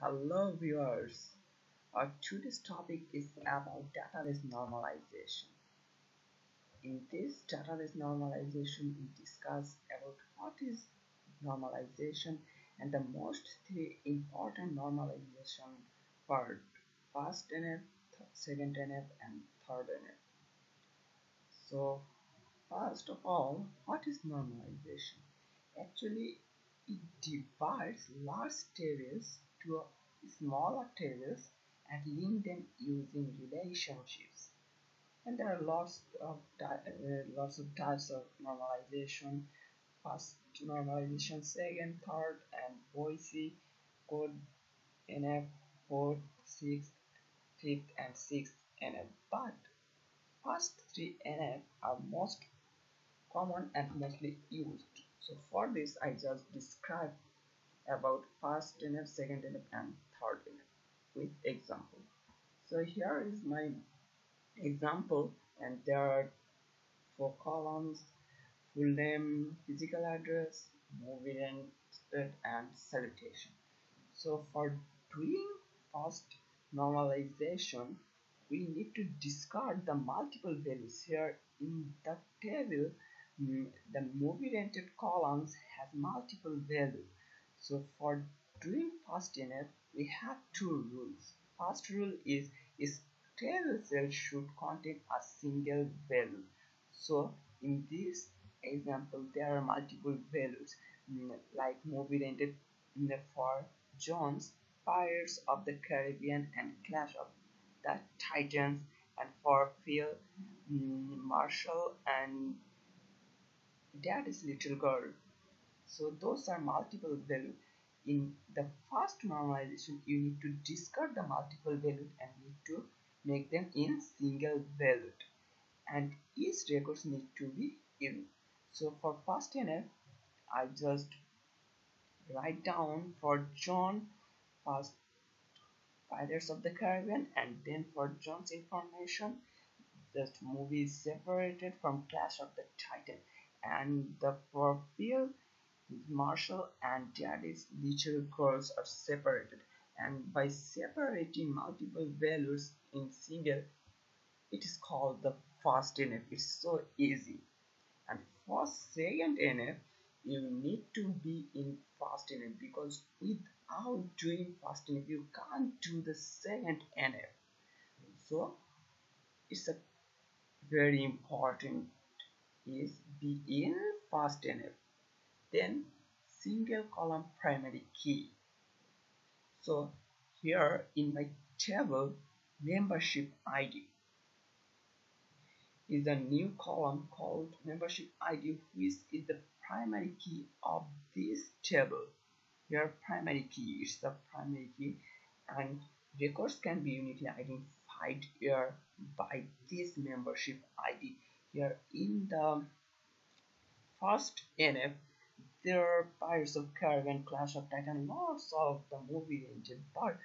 Hello viewers, our today's topic is about database normalization. In this database normalization, we discuss about what is normalization and the most three important normalization part: first NF, second NF and third NF. So first of all, what is normalization? Actually, it divides large tables to smaller tables and link them using relationships. And there are lots of types of normalization: first normalization, second, third, and Boyce-Codd NF, fourth, sixth, fifth, and sixth NF. But first three NF are most common and mostly used. So for this, I just describe about first NF, second NF, and third NF with example. So here is my example, and there are four columns: full name, physical address, movie rented, and salutation. So for doing first normalization, we need to discard the multiple values here in the table. The movie rented columns has multiple values. So for doing first NF, we have two rules. First rule is table cell should contain a single value. So in this example, there are multiple values like movie rented for Jones, Pirates of the Caribbean, and Clash of the Titans, and for Phil, Marshall, and Daddy's Little Girl. So those are multiple values. In the first normalization, you need to discard the multiple values and need to make them in single valued, and each records need to be unique. So for first NF, I just write down for John first Pirates of the Caribbean, and then for John's information, just movie is separated from Clash of the Titans, and the for Phil, Marshall, and Daddy's Little Girls are separated. And by separating multiple values in single, it is called the first NF. It's so easy. And for second NF, you need to be in first NF, because without doing first NF, you can't do the second NF. So it's a very important is be in first NF. Then single column primary key. So here in my table, membership ID is a new column called membership ID, which is the primary key of this table. Here primary key is the primary key, and records can be uniquely identified here by this membership ID. Here in the first NF, there are Pirates of Caribbean, Clash of Titans, lots of the movie engine, but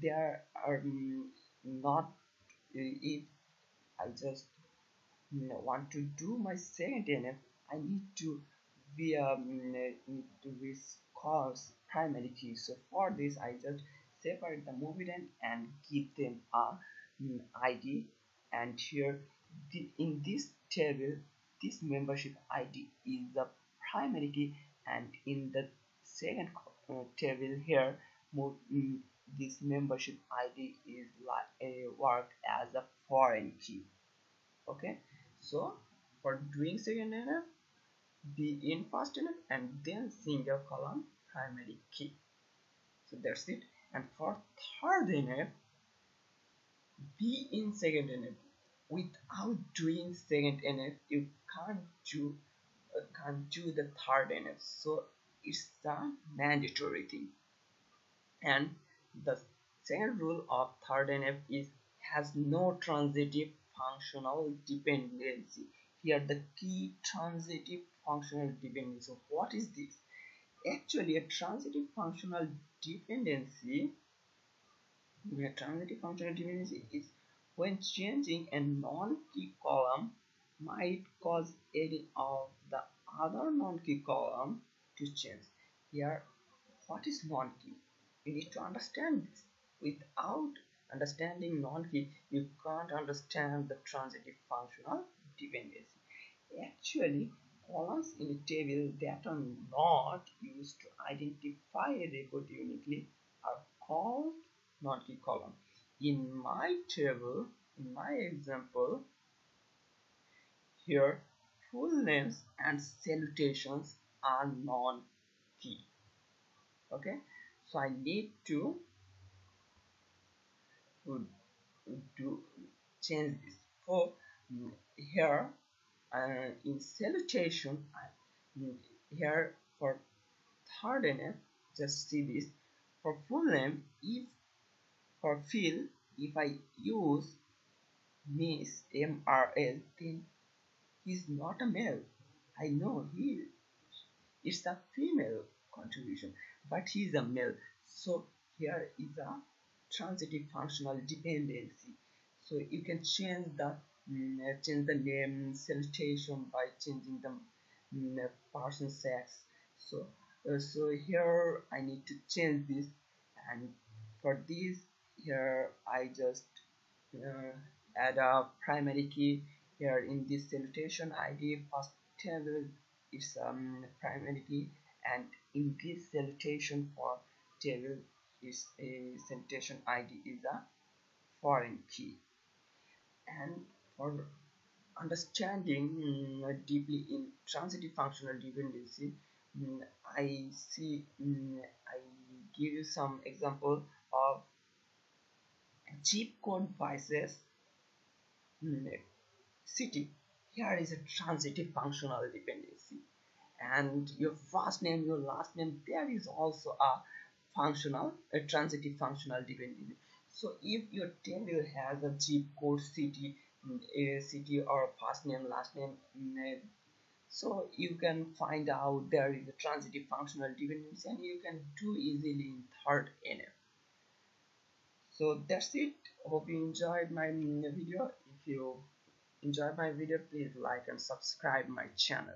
there are not. If I just want to do my second NF, I need to be with cause primary key. So for this, I just separate the movie end and give them a ID, and here in this table, this membership ID is the primary key, and in the second table here, this membership ID is worked as a foreign key. Okay, so for doing second NF, be in first NF and then single column primary key. So that's it. And for third NF, be in second NF. Without doing second NF, you can't do the third NF. So it's the mandatory thing. And the second rule of third NF is has no transitive functional dependency. Here the key transitive functional dependency. So what is this? Actually, a transitive functional dependency is when changing a non-key column might cause any of the other non-key column to change. Here, what is non-key? We need to understand this. Without understanding non-key, you can't understand the transitive functional dependency. Actually, columns in a table that are not used to identify a record uniquely are called non-key columns. In my table, in my example, here full names and salutations are non-key. Okay, so I need to change this. For here in salutation, here for 3NF, just see this. For full name, if for field, if I use Miss MRL, then he's not a male. I know he it's a female contribution, but he's a male. So here is a transitive functional dependency. So you can change the name salutation by changing the person sex. So so here I need to change this, and for this here I just add a primary key. Here in this salutation ID first table is primary key, and in this salutation for table is a salutation ID is a foreign key. And for understanding deeply in transitive functional dependency, I give you some example of zip code versus city. Here is a transitive functional dependency, and your first name, your last name, there is also a transitive functional dependency. So if your table has a zip code, city, a city or first name, last name, so you can find out there is a transitive functional dependency, and you can do easily in 3NF. So that's it. Hope you enjoyed my video. If you enjoyed my video, please like and subscribe my channel.